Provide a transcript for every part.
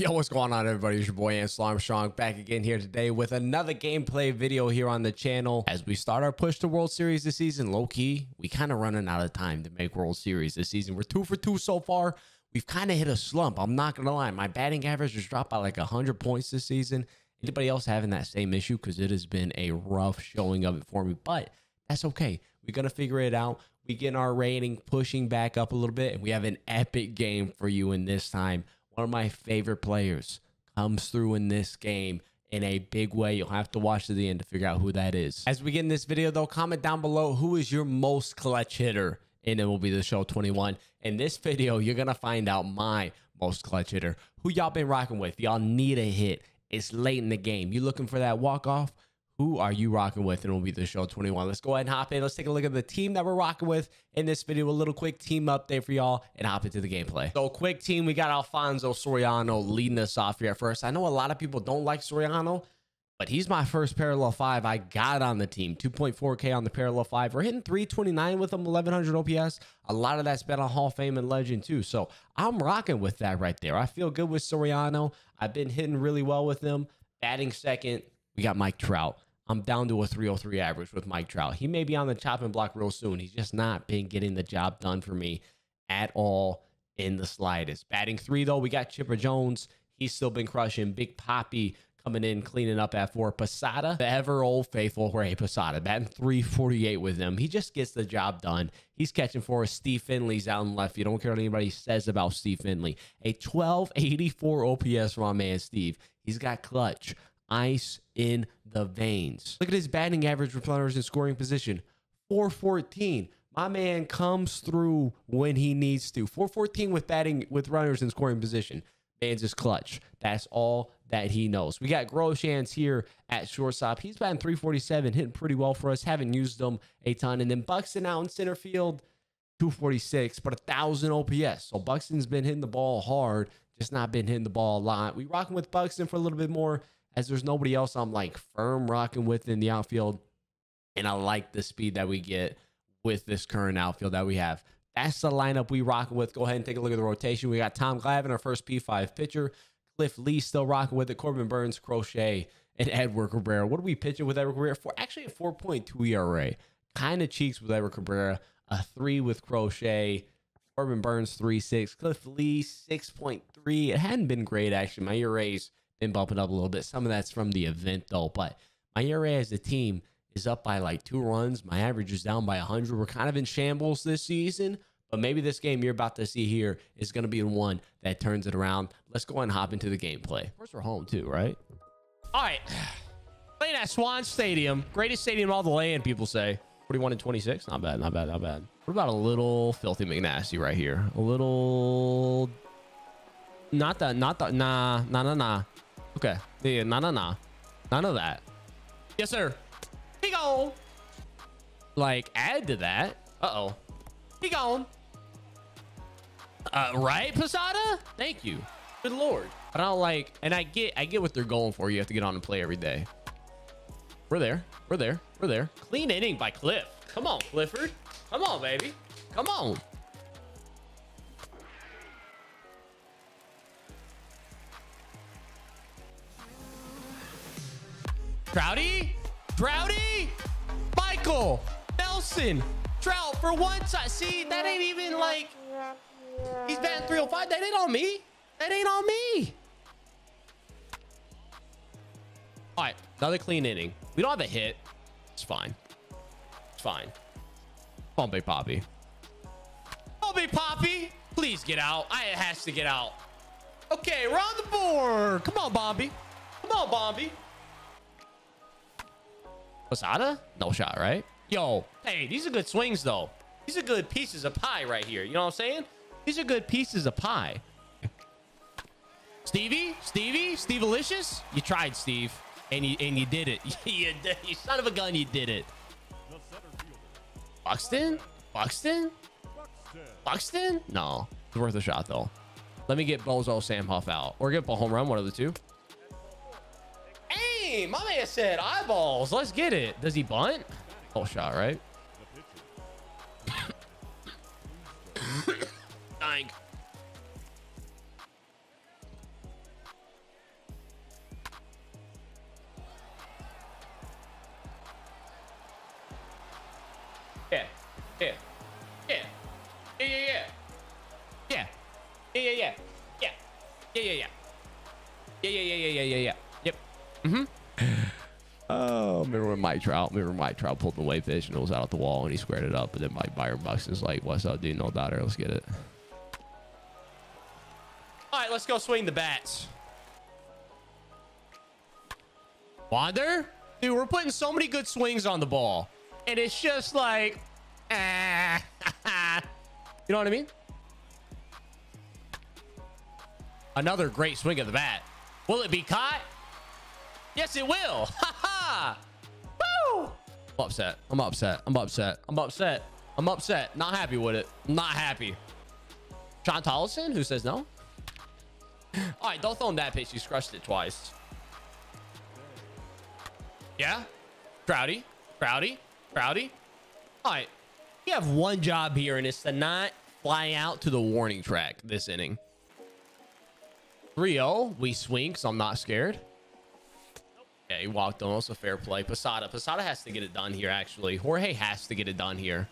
Yo, what's going on, everybody? It's your boy Ansel Armstrong back again here today with another gameplay video here on the channel. As we start our push to World Series this season, low-key, we kind of running out of time to make World Series this season. We're 2 for 2 so far. We've kind of hit a slump. I'm not going to lie. My batting average has dropped by like 100 points this season. Anybody else having that same issue? Because it has been a rough showing of it for me, but that's okay. We're going to figure it out. We get our rating pushing back up a little bit, and we have an epic game for you in this time. One of my favorite players comes through in this game in a big way. You'll have to watch to the end to figure out who that is. As we get in this video, though, comment down below who is your most clutch hitter in MLB The Show 21. In this video, you're going to find out my most clutch hitter. Who y'all been rocking with? Y'all need a hit. It's late in the game. You looking for that walk-off? Who are you rocking with? And it'll be The Show 21. Let's go ahead and hop in. Let's take a look at the team that we're rocking with in this video. A little quick team update for y'all and hop into the gameplay. So quick team, we got Alfonso Soriano leading us off here at first. I know a lot of people don't like Soriano, but he's my first parallel 5 I got on the team. 2.4K on the parallel 5. We're hitting 329 with him, 1100 OPS. A lot of that's been on Hall of Fame and Legend too. So I'm rocking with that right there. I feel good with Soriano. I've been hitting really well with him. Batting second, we got Mike Trout. I'm down to a 303 average with Mike Trout. He may be on the chopping block real soon. He's just not been getting the job done for me at all in the slightest. Batting three, though, we got Chipper Jones. He's still been crushing. Big Poppy coming in, cleaning up at 4. Posada, the ever-old faithful Jorge Posada, batting 348 with him. He just gets the job done. He's catching for us. Steve Finley's out in left. You don't care what anybody says about Steve Finley. A 1284 OPS from my man Steve. He's got clutch. Ice in the veins. Look at his batting average with runners in scoring position. 414. My man comes through when he needs to. 414 with runners in scoring position. Man's his clutch. That's all that he knows. We got Groshans here at shortstop. He's batting 347, hitting pretty well for us. Haven't used him a ton. And then Buxton out in center field, 246, but 1,000 OPS. So Buxton's been hitting the ball hard, just not been hitting the ball a lot. We rocking with Buxton for a little bit more, as there's nobody else I'm like firm rocking with in the outfield. And I like the speed that we get with this current outfield that we have. That's the lineup we rocking with. Go ahead and take a look at the rotation. We got Tom Glavine, our first P5 pitcher. Cliff Lee still rocking with it. Corbin Burns, Crochet, and Edward Cabrera. What are we pitching with Edward Cabrera? Actually a 4.2 ERA. Kind of cheeks with Edward Cabrera. A 3 with Crochet. Corbin Burns, 3.6. Cliff Lee, 6.3. It hadn't been great, actually. My ERA's been bumping up a little bit. Some of that's from the event, though. But my ERA as a team is up by like 2 runs. My average is down by 100. We're kind of in shambles this season, but maybe this game you're about to see here is going to be the one that turns it around. Let's go and hop into the gameplay. Of course, we're home too, right? All right. Playing at Swan Stadium. Greatest stadium in all the land, people say. 41 and 26. Not bad, not bad, not bad. What about a little filthy McNasty right here? A little... Nah. Okay. Yeah, nah. None of that. Yes, sir. He gone. Like, add to that. Uh-oh. He gone. Right, Posada? Thank you. Good Lord. But I don't like, and I get what they're going for. You have to get on and play every day. We're there. We're there. We're there. Clean inning by Cliff. Come on, Clifford. Come on, baby. Come on. Trouty, Michael, Nelson, Trout for one side. See, that ain't even like, he's batting 305. That ain't on me. That ain't on me. All right, another clean inning. We don't have a hit. It's fine. It's fine. Come on, Big Poppy. Oh, Big Poppy, please get out. It has to get out. Okay, we're on the board. Come on, Bobby. Come on, Bobby. Posada? No shot, right? Yo, hey, these are good swings, though. These are good pieces of pie right here. You know what I'm saying? These are good pieces of pie. Stevie? Steve-alicious? You tried, Steve. And you did it. You son of a gun, you did it. Buxton? No. It's worth a shot, though. Let me get Bozo Sam Huff out. Or get a home run, one of the two. My man said eyeballs. Let's get it. Does he bunt? Full shot, right? Dang. Yep. Oh, remember when Mike Trout? Pulled the white fish and it was out at the wall and he squared it up, and then Mike Buxton's like, "What's up, dude? No doubter. Let's get it." All right, let's go swing the bats. Wander, dude, we're putting so many good swings on the ball, and it's just like, you know what I mean? Another great swing of the bat. Will it be caught? Yes, it will. Ha ha. Woo! I'm upset. I'm upset. Not happy with it. Not happy. John Tollison, who says no? All right, don't throw him that pitch. He's crushed it twice. Yeah. Crowdy. All right. You have one job here, and it's to not fly out to the warning track this inning. 3-0. We swing because I'm not scared. Yeah, he walked on. That's a fair play. Posada. Posada has to get it done here, actually. Jorge has to get it done here.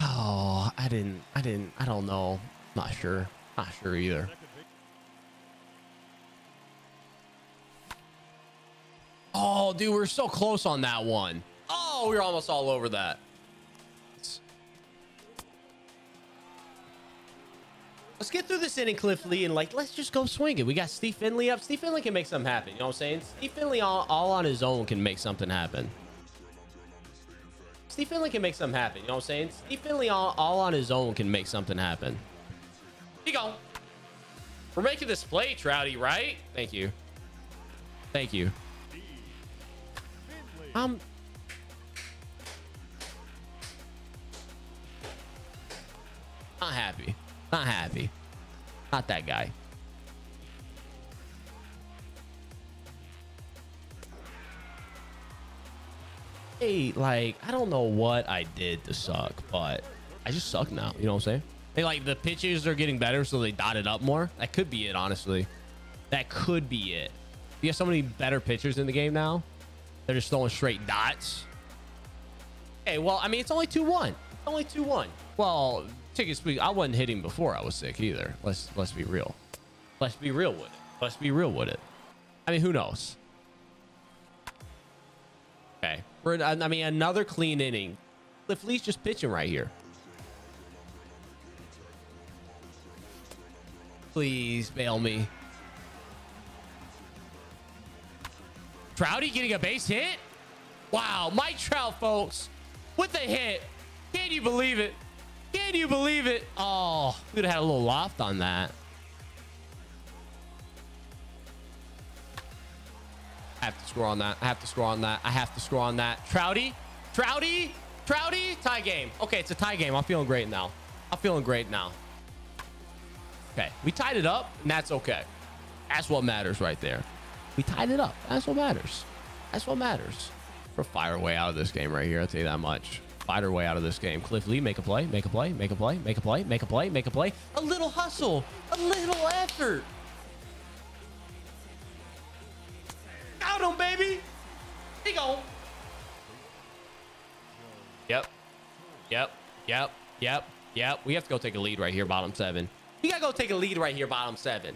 Oh, I don't know. Not sure. Not sure either. Oh, dude, we're so close on that one. Oh, we were almost all over that. Let's get through this inning, Cliff Lee, and like, let's just go swing it. We got Steve Finley up. Steve Finley can make something happen. You know what I'm saying? Steve Finley all on his own can make something happen. Steve Finley can make something happen. You know what I'm saying? Steve Finley all on his own can make something happen. Here you go. We're making this play, Trouty, right? Thank you. Thank you. Not happy. Not happy. Not that guy. Hey, like, I don't know what I did to suck, but I just suck now. You know what I'm saying? Hey, like, the pitches are getting better, so they dotted up more. That could be it, honestly. That could be it. You have so many better pitchers in the game now. They're just throwing straight dots. Hey, well, I mean, it's only 2-1. It's only 2-1. Well, I wasn't hitting before I was sick either. Let's be real. Let's be real with it. Let's be real with it. I mean, who knows? Okay. I mean, another clean inning. Cliff Lee's just pitching right here. Please bail me. Trouty getting a base hit. Wow. Mike Trout, folks, with the hit. Can you believe it? Can you believe it? Oh, we'd have had a little loft on that. I have to score on that. I have to score on that. Trouty. Tie game. Okay, it's a tie game. I'm feeling great now. Okay, we tied it up, and that's okay. That's what matters right there. We tied it up. That's what matters. We're fire away out of this game right here. I'll tell you that much. Fighter way out of this game. Cliff Lee, make a play, make a play. A little hustle, a little effort. Got him, baby. He gone. Yep. We have to go take a lead right here, bottom seven. We gotta go take a lead right here, bottom seven.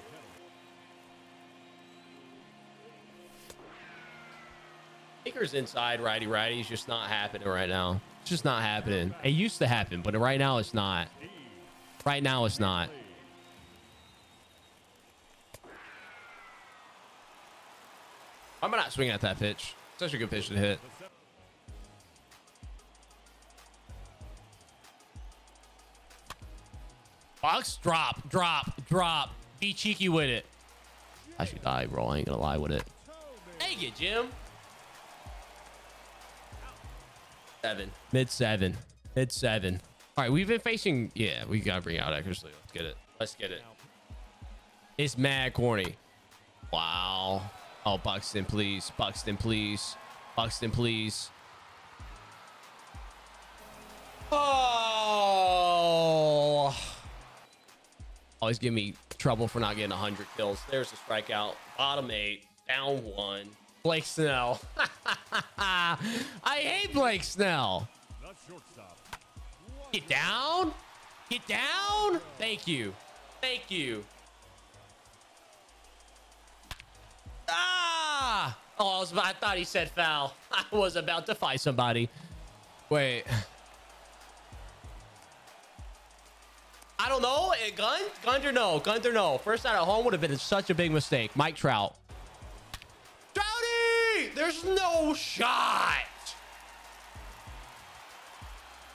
Baker's inside, righty. He's just not happening right now. It's just not happening. It used to happen, but right now it's not. I'm not swinging at that pitch. Such a good pitch to hit. Box drop. Be cheeky with it. I should die, bro. I ain't gonna lie with it. Dang it, Jim. Mid seven. All right, we've been facing. Yeah, we gotta bring out Eckersley. Let's get it. It's mad corny. Wow. Oh, Buxton, please. Buxton, please. Oh. Always give me trouble for not getting 100 kills. There's a strikeout. Bottom 8. Down 1. Blake Snell. I hate Blake Snell. Get down. Get down. Thank you. Thank you. Ah! Oh, I thought he said foul. I was about to fight somebody. Wait. I don't know. Gunned or no? Gunned or no? First out at home would have been such a big mistake. Mike Trout. Trouty! There's no shot.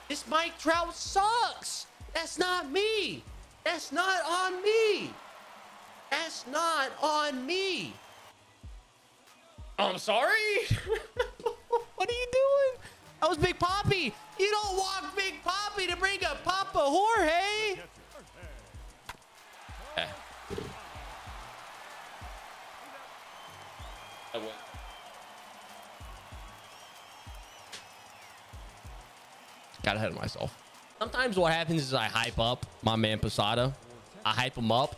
This Mike Trout sucks. That's not me. That's not on me. That's not on me. I'm sorry? What are you doing? That was Big Papi. You don't walk Big Papi to bring up Papa Jorge. I went. Got ahead of myself. Sometimes what happens is I hype up my man Posada. I hype him up,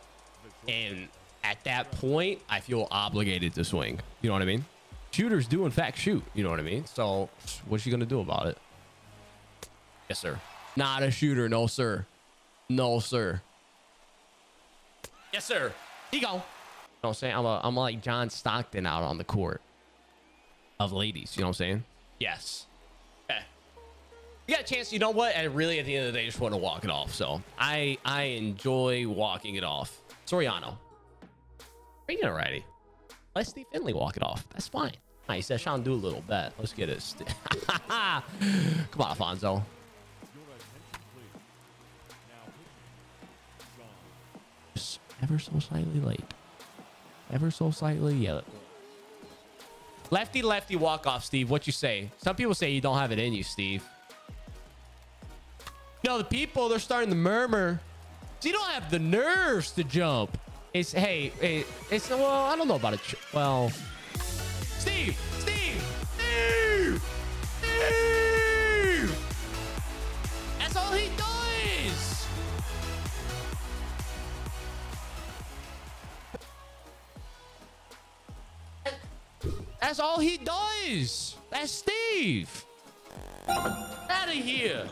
and at that point, I feel obligated to swing. You know what I mean? Shooters do, in fact, shoot. You know what I mean? So what's she going to do about it? Yes, sir. Not a shooter. No, sir. No, sir. Yes, sir. He go. You know what I'm saying? I'm like John Stockton out on the court of ladies. You know what I'm saying? Yes. Okay. You got a chance. You know what? And really, at the end of the day, I just want to walk it off. So I enjoy walking it off. Soriano. Alrighty, let Steve Finley walk it off. That's fine. All right, he said Sean Doolittle. Bet. Let's get it. Come on, Alfonso. Just ever so slightly late. Ever so slightly. Yeah. Lefty, lefty, walk off, Steve. What you say? Some people say you don't have it in you, Steve. You know, the people, they're starting to murmur. So you don't have the nerves to jump. It's, hey, it's, well, I don't know about it. Well, Steve, Steve, Steve, Steve. That's all he does. That's all he does. That's Steve. Out of here.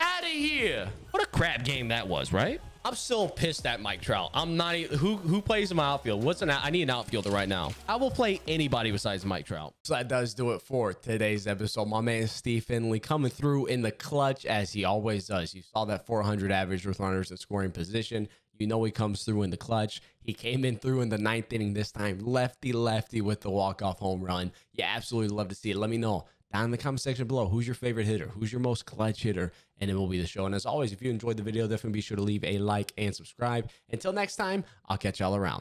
Out of here. What a crap game that was, right? I'm still pissed at Mike Trout. I'm not even, who plays in my outfield? I need an outfielder right now. I will play anybody besides Mike Trout. So that does do it for today's episode. My man Steve Finley coming through in the clutch as he always does. You saw that 400 average with runners in scoring position. You know he comes through in the clutch. He came in through in the 9th inning this time. Lefty, lefty with the walk-off home run. You absolutely love to see it. Let me know down in the comment section below, who's your favorite hitter? Who's your most clutch hitter? And it will be the show. And as always, if you enjoyed the video, definitely be sure to leave a like and subscribe. Until next time, I'll catch y'all around.